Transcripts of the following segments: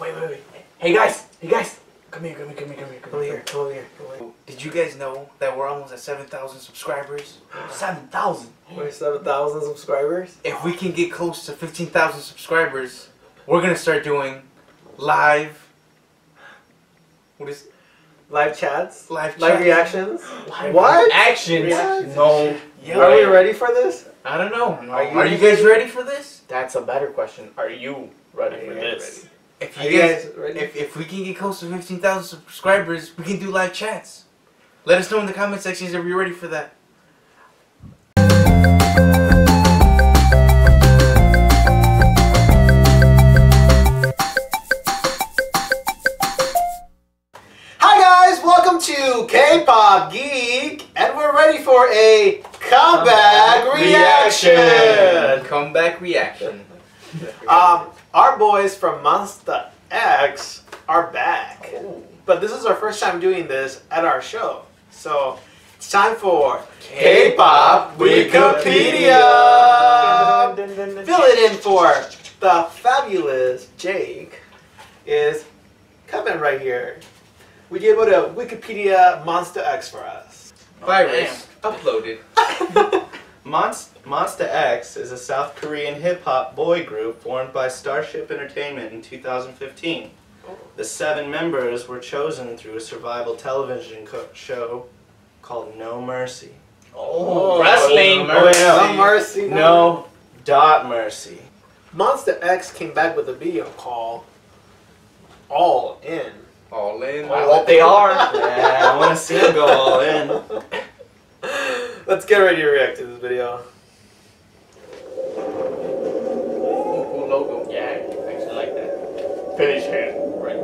Wait. Hey guys, come here. Come over here. Did you guys know that we're almost at 7,000 subscribers? 7,000? We're 7,000 subscribers? If we can get close to 15,000 subscribers, we're gonna start doing live... What is it? Live chats? Live reactions? What? Actions? No. Yeah. Are we ready for this? I don't know. No. Are you guys ready for this? That's a better question. Are you ready for this? If you guys, if we can get close to 15,000 subscribers, we can do live chats. Let us know in the comment sections if you're ready for that. Hi guys, welcome to K-Pop Geek, and we're ready for a comeback reaction. Our boys from Monsta X are back, but this is our first time doing this at our show, so it's time for K-Pop Wikipedia! Fill it in for the fabulous Jake is coming right here. We gave it a Wikipedia Monsta X for us. Virus uploaded. Monsta X is a South Korean hip-hop boy group formed by Starship Entertainment in 2015. The 7 members were chosen through a survival television show called No Mercy. Oh, wrestling! No mercy! No dot mercy. Monsta X came back with a video called All In. All In. I hope they are. Yeah, I want to see them go all in. Let's get ready to react to this video. Cool logo. Yeah, I actually like that. Finish hand. Right.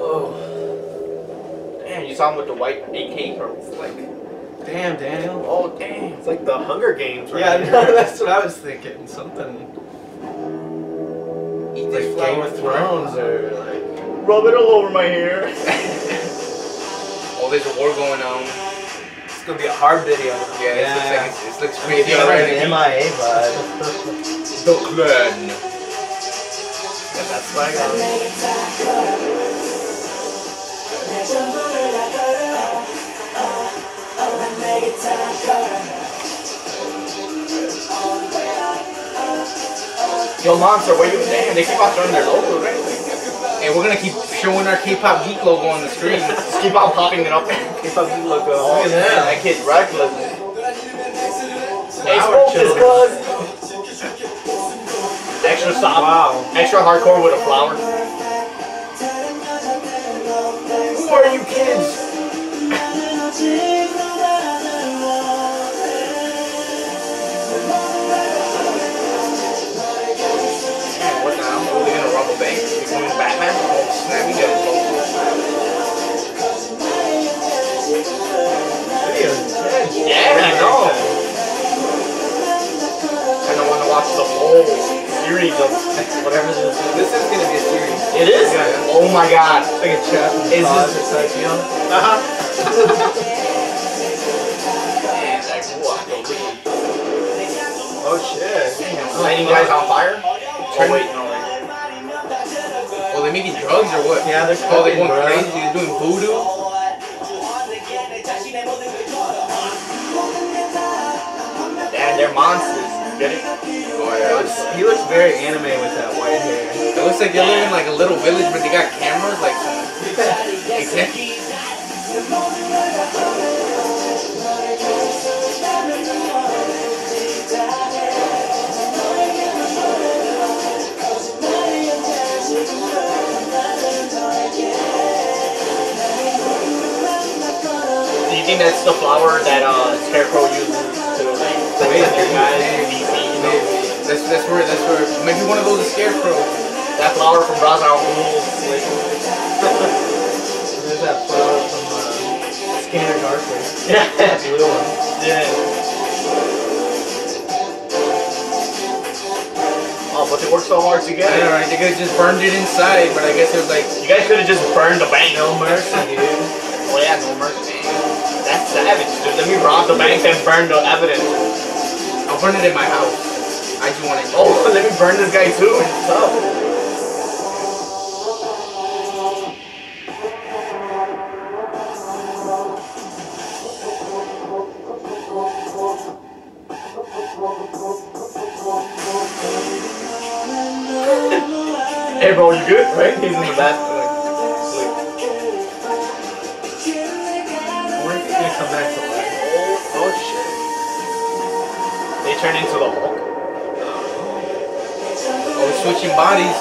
Oh. Damn, you saw him with the white AK purple. Like, damn, Daniel. Oh, damn. It's like the Hunger Games right now. Yeah, no, that's what I was thinking. Something. Eat this like Game of Thrones or like. Rub it all over my hair. Oh, there's a war going on. It's gonna be a hard video. Yeah, this looks pretty like an MIA vibe. The Clan. Yeah, that's what I got. Yo, Monster, where you at? They keep on throwing their logo, right? And we're gonna keep showing our K-Pop Geek logo on the screen. Just keep on popping it up. K-Pop Geek logo. Oh yeah, that kid's reckless. Hey, focus, bud. Extra soft. Wow. Extra hardcore with a flower. Who are you kids? Batman? Oh, snap, we got a logo. Yeah, I know. Kind of want to watch the whole series of whatever this is. This is going to be a series. It is? Yeah. Oh my god. It's like a chapter. Is this like, you know? Oh shit. Lighting guys on fire? Oh wait, no. They may be drugs or what? Yeah, they're probably going crazy. They're doing voodoo. Damn, they're monsters. Get it? He looks very anime with that white hair. It looks like they live in like a little village, but they got cameras. Like, exactly. I think that's the flower that Scarecrow uses to like play with their guys in DC, you know? That's where, maybe one of those is Scarecrow. That flower from Ra's al Ghul. There's that flower from Scanner Darkly. Yeah. That blue one. Yeah. Oh, but they worked so hard together. Yeah, right, they could have just burned it inside, but I guess it was like... You guys could have just burned the bank. No mercy, dude. Oh yeah, no mercy. That's savage, dude. Let me rob the bank and burn the evidence. I'll burn it in my house. I just want it. Oh, let me burn this guy too. It's tough. Hey bro, you good? Right? He's in the bathroom. When's he gonna come back to life? Oh shit. They turn into the Hulk. Oh, we're switching bodies.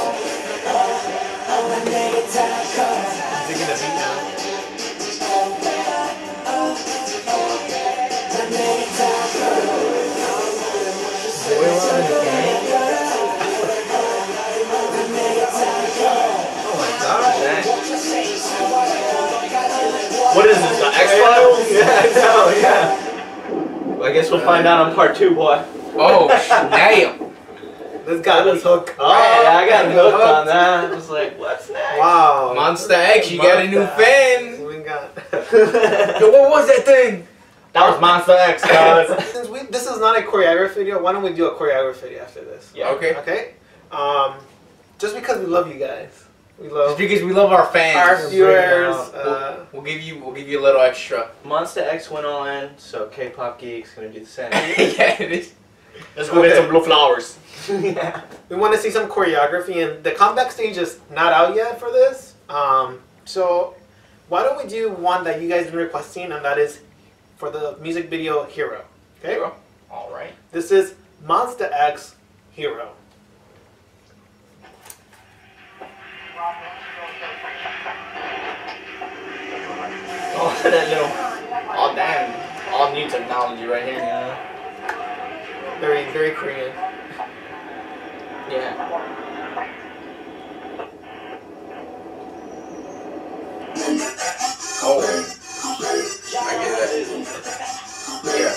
I'm thinking of me now. What is this, the X-Files? Yeah, I know, yeah. Well, I guess we'll find out on part 2, boy. Oh, damn. This guy was hooked up. Yeah, I got hooked on that. I was like, what's next? Wow. Monster X, you got a new fan. We got... Yo, what was that thing? That was Monster X, guys. Since this is not a choreography video, why don't we do a choreography video after this? Yeah. Okay. Okay? Just because we love you guys. Just because we love our fans, our viewers, we'll give you a little extra. Monster X went all in, so K-Pop Geek's gonna do the same. Yeah, it is. Let's go get some blue flowers. Yeah. We want to see some choreography, and the comeback stage is not out yet for this. So why don't we do one that you guys have been requesting, and that is for the music video Hero. Okay. Hero. All right. This is Monster X Hero. Oh, that little. Oh, damn. All new technology right here. Yeah. Very, very Korean. Yeah. Oh. I get that. Yeah.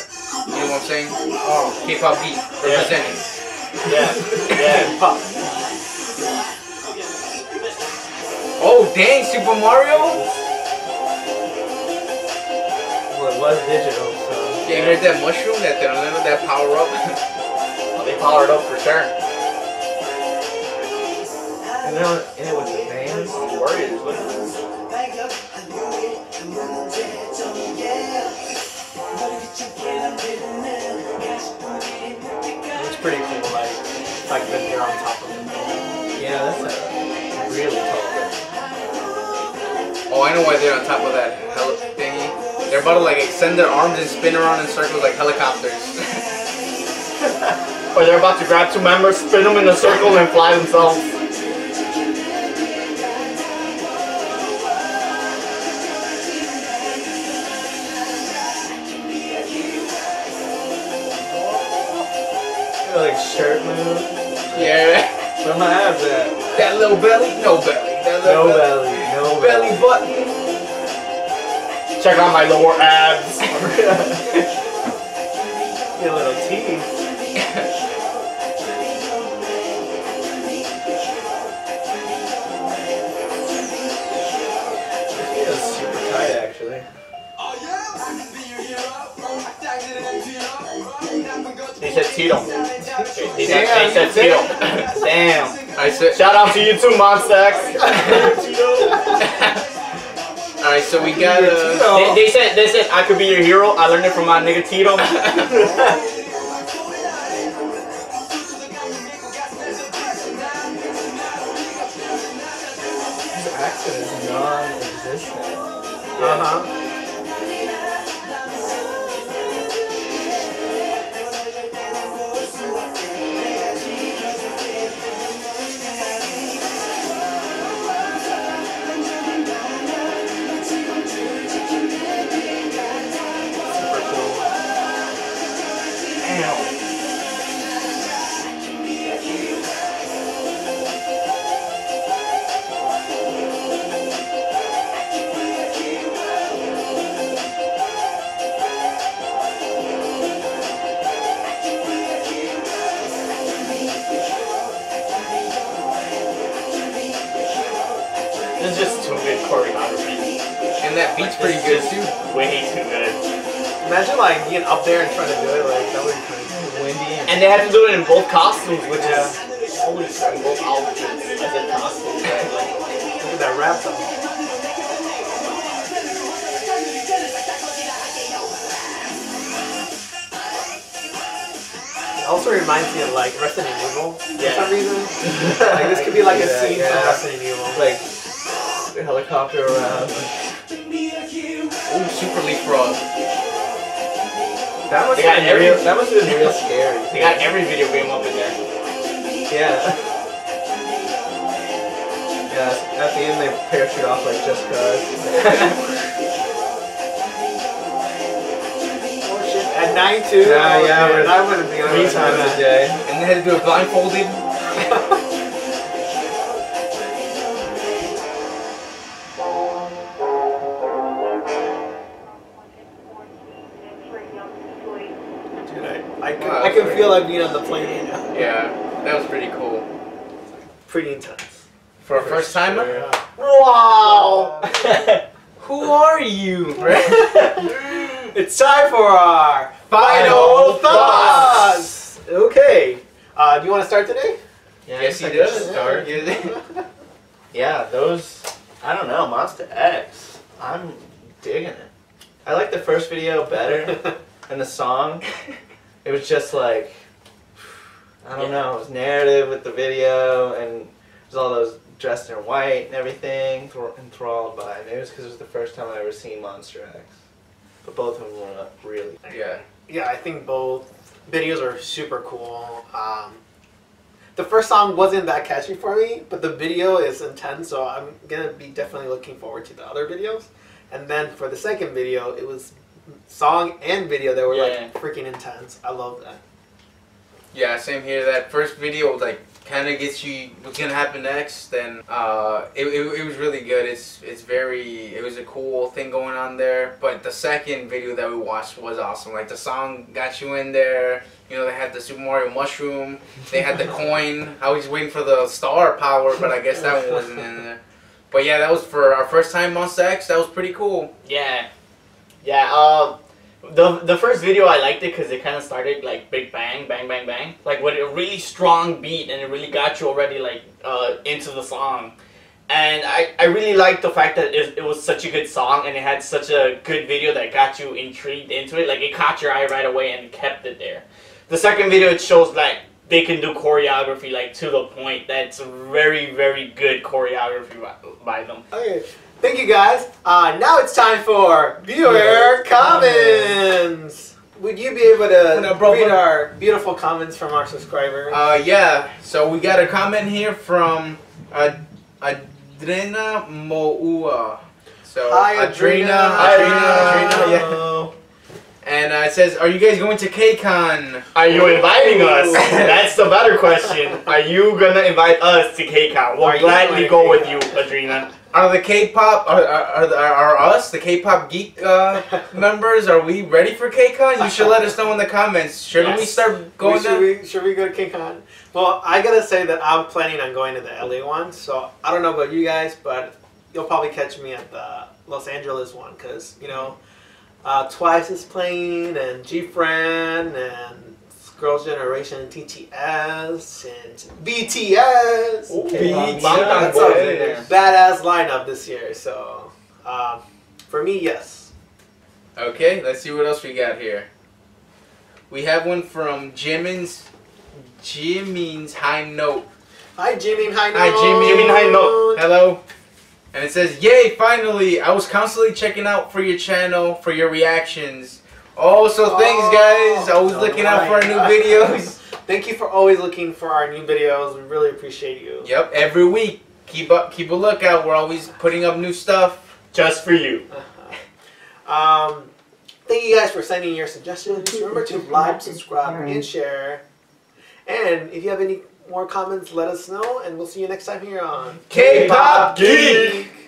You know what I'm saying? Oh, K-pop beat representing. Yeah. Yeah. Pop. Oh dang, Super Mario! Well, it was digital, so... Yeah, you heard that mushroom, that power up? Well, they powered up for sure. And then it was the fans, the Warriors, wasn't it? It's pretty cool, like that they're on top of it. Yeah, that's really cool. Oh, I know why they're on top of that thingy. They're about to like extend their arms and spin around in circles like helicopters. Or they're about to grab two members, spin them in a circle, and fly themselves. You're like shirt move. Yeah. Where my abs at? That little belly? No belly. That little no belly. Belly button. Check out my lower abs. Your little teeth. It's super tight, actually. They said Tito. They said Tito. Damn. I said. Shout out to you too, Monster X. Alright, so we got they said I could be your hero. I learned it from my nigga Tito. Access non-existent. Uh-huh. It's just too good choreography. And that beat's pretty good too. Way too good. Imagine like being up there and trying to do it, like that would be pretty windy. And they had to do it in both costumes, which is holy crap, both outfits and then costumes. Look at that wrap up. That was also reminds me of like Resident Evil for some reason. Like this could be like a scene from Resident Evil. Like the helicopter around. Ooh, Super Leaf Frog. That must have been real, that must have been real scary. They got every video game up in there. Yeah. Yeah, at the end they parachute off like just cause. At 9:02? Yeah, but I wouldn't be on three times a day. And they had to do it blindfolded. Dude, I can feel like being on the plane right now. Yeah, that was pretty cool. Pretty intense. For a first timer? Sure, yeah. Wow! Who are you, bro? It's time for our final thoughts! Okay. Do you want to start today? Yeah, yes, he does. Start. Yeah, those. I don't know, Monster X. I'm digging it. I like the first video better, and the song. It was just like. I don't know, it was narrative with the video, and it was all those. Dressed in white and everything, enthralled by it. Maybe it's because it was the first time I ever seen Monster X. But both of them were up really. Yeah. Yeah, I think both videos are super cool. The first song wasn't that catchy for me, but the video is intense, so I'm gonna be definitely looking forward to the other videos. And then for the second video, it was song and video that were like freaking intense. I love that. Yeah, same here. That first video was like. Kind of gets you what's gonna happen next, and it was really good. It was a cool thing going on there. But the second video that we watched was awesome. Like the song got you in there. You know, they had the Super Mario mushroom. They had the coin. I was waiting for the star power, but I guess that one wasn't in there. But yeah, that was for our first time on Sex. That was pretty cool. Yeah, yeah. The first video I liked it because it kind of started like big bang, bang, bang, bang. Like with a really strong beat and it really got you already like into the song. And I really liked the fact that it was such a good song and it had such a good video that got you intrigued into it. Like it caught your eye right away and kept it there. The second video it shows like they can do choreography like to the point. That's very, very good choreography by them. Okay. Thank you guys. Now it's time for viewer comments. Would you be able to read our beautiful comments from our subscribers? Yeah. So we got a comment here from Adrena Moua. So hi, Adrena. Adrena. Yeah. And it says, "Are you guys going to KCON? Are you inviting us? That's the better question. Are you gonna invite us to KCON? We'll gladly go with you, Adrena." Are the K-pop, are us, the K-Pop Geek members, are we ready for KCON? You should let us know in the comments. Should we go to KCON? Well, I gotta say that I'm planning on going to the LA one, so I don't know about you guys, but you'll probably catch me at the Los Angeles one, because, you know, Twice is playing, and GFRIEND, and Girls' Generation, TTS, and BTS. Ooh, BTS. That's a badass lineup this year. So, for me, yes. Okay, let's see what else we got here. We have one from Jimin's High Note. Hi, Jimin High Note. Hi, Jimin High Note. Hello. And it says, "Yay! Finally, I was constantly checking out for your channel for your reactions." Oh, so thanks guys, always looking out for our new videos. Thank you for always looking for our new videos, we really appreciate you. Yep, every week, keep a lookout, we're always putting up new stuff. Just for you. Thank you guys for sending your suggestions, remember to like, subscribe, and share. And if you have any more comments, let us know, and we'll see you next time here on K-Pop Geek!